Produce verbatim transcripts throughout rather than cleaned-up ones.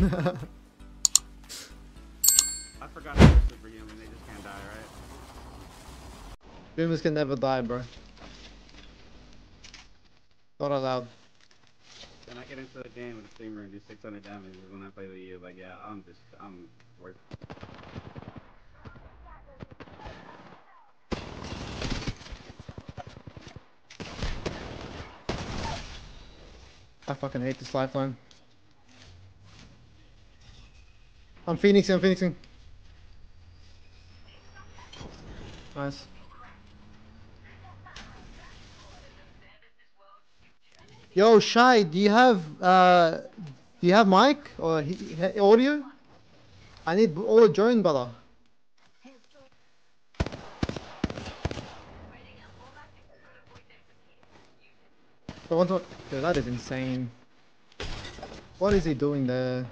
I forgot how to super human, they just can't die, right? Humans can never die, bro. Not allowed. When I get into the game with a streamer and do six hundred damage is when I play with you, like, yeah, I'm just, I'm worth it. I fucking hate this lifeline. I'm phoenixing, I'm phoenixing. Nice. Yo, Shai, do you have uh, do you have mic or he, he, audio? I need all drone, brother. Dude, that is insane. What is he doing there?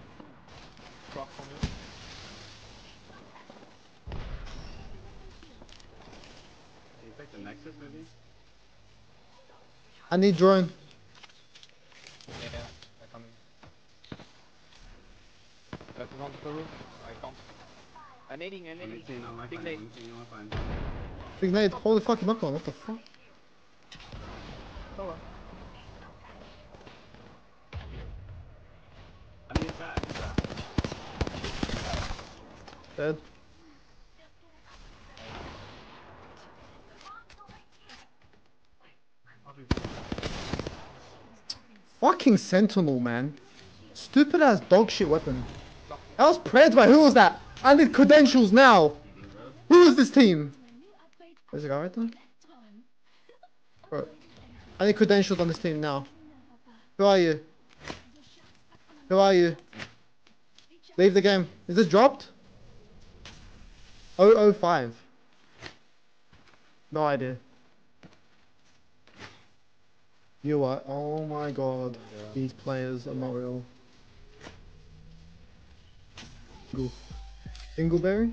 I need drone. Yeah, I can. That is on the roof. I can't. I'm aiding, I'm aiding. Signate. Signate, holy fucking knock on, what the fuck? Hello. Dead. Fucking sentinel, man. Stupid ass dog shit weapon. I was prayed by who was that? I need credentials now. Who is this team? Is it alright then? Bro, I need credentials on this team now. Who are you? Who are you? Leave the game. Is this dropped? oh oh five. No idea. You are. Oh my god. Yeah. These players are not real. Go. Ingleberry?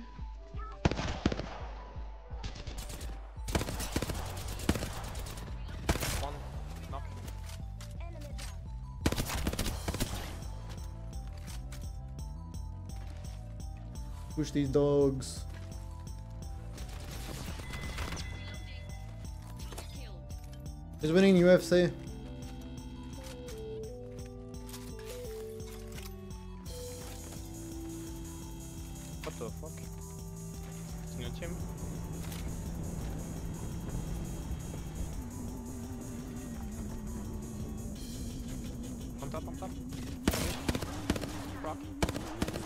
Push these dogs. He's winning U F C. What the fuck? It's not him. On top, on top. Rock.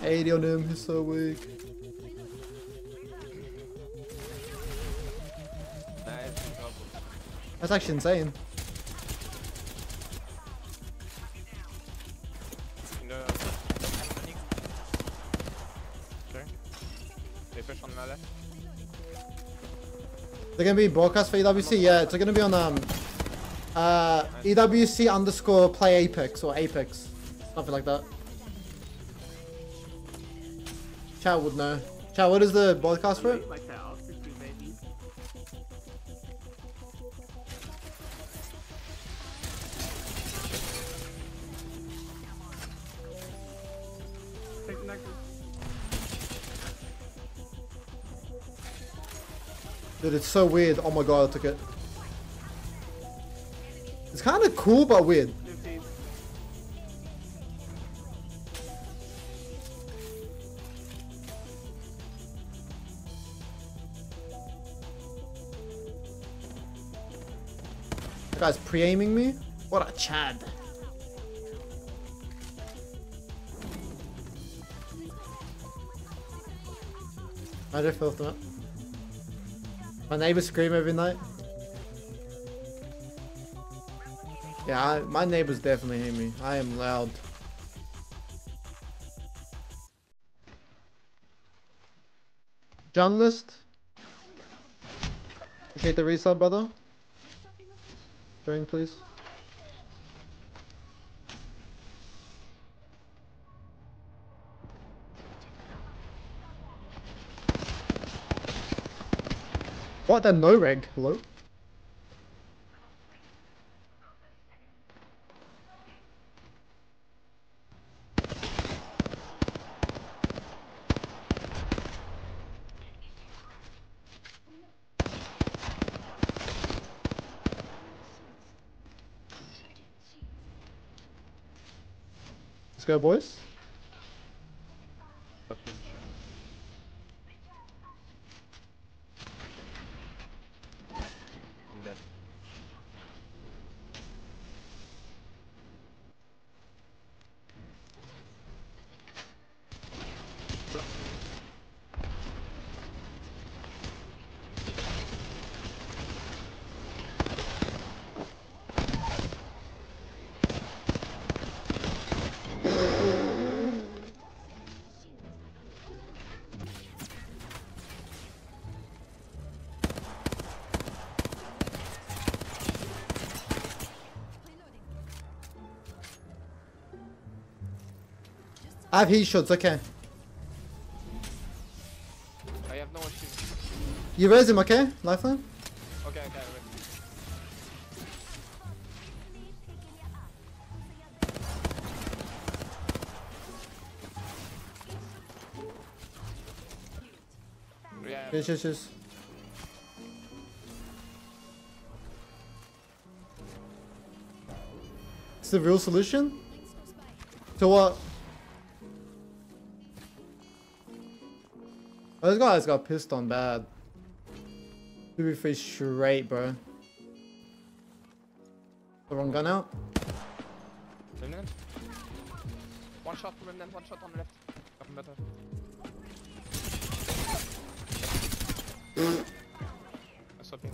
eighty on him, he's so weak. That's actually insane. No, no, no. Sure. They push on the left. They're gonna be broadcast for E W C. Yeah, it's gonna be on um uh E W C underscore play Apex or Apex, something like that. Chat would know. Chat, what is the broadcast for it? Dude, it's so weird. Oh my god, I took it. It's kind of cool, but weird. fifteen. That guy's pre-aiming me? What a Chad. I just felt that. My neighbors scream every night. Yeah, I, my neighbors definitely hear me. I am loud. Journalist. Appreciate the resub, brother. Join, please. What, that no reg? Hello? go, boys. I have heat shots, okay. I have no one shooting. You raise him, okay? Lifeline? Okay, okay, I raise him. Yeah, yes, yes, yes. It's the real solution? To what? Oh, this guy's got pissed on bad. two v three straight, bro. The wrong gun out. Revenant. One shot to Revenant, one shot on the left. Nothing better. I saw ping.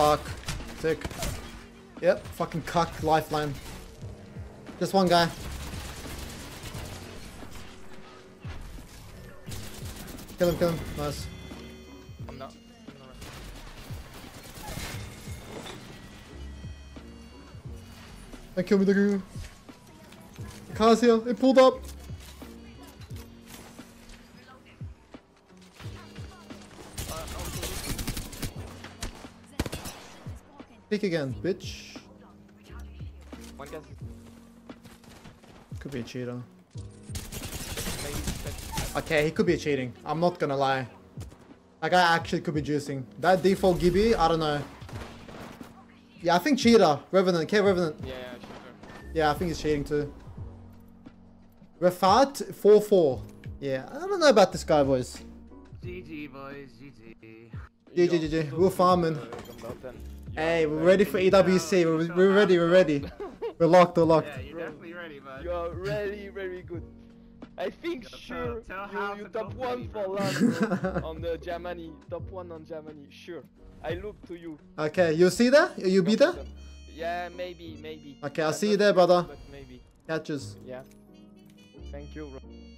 Fuck. Sick. Yep, fucking cuck. Lifeline. Just one guy. Kill him, kill him. Nice. I'm not. I'm not. I killed me the goo. The car's here. It pulled up. Pick again, bitch. One guess. Could be a cheater. Okay, he could be cheating. I'm not gonna lie. That guy actually could be juicing. That default Gibby, I don't know. Yeah, I think cheater. Revenant, okay, Revenant. Yeah, yeah, cheater. Yeah, I think he's cheating too. Refat four four. Yeah, I don't know about this guy, boys. G G, boys, G G. G G, G G. We're farming. Hey, we're ready for E W C. We're, we're ready, we're ready. We're locked, we're locked. Yeah, you're definitely ready, man. You are really, very good. I think sure tell, tell you, you top one for London on the Germany. Top one on Germany, sure. I look to you. Okay, you see that? You be there? Yeah, maybe, maybe. Okay, I'll see you there, brother. Maybe. Catches. Yeah. Thank you, bro.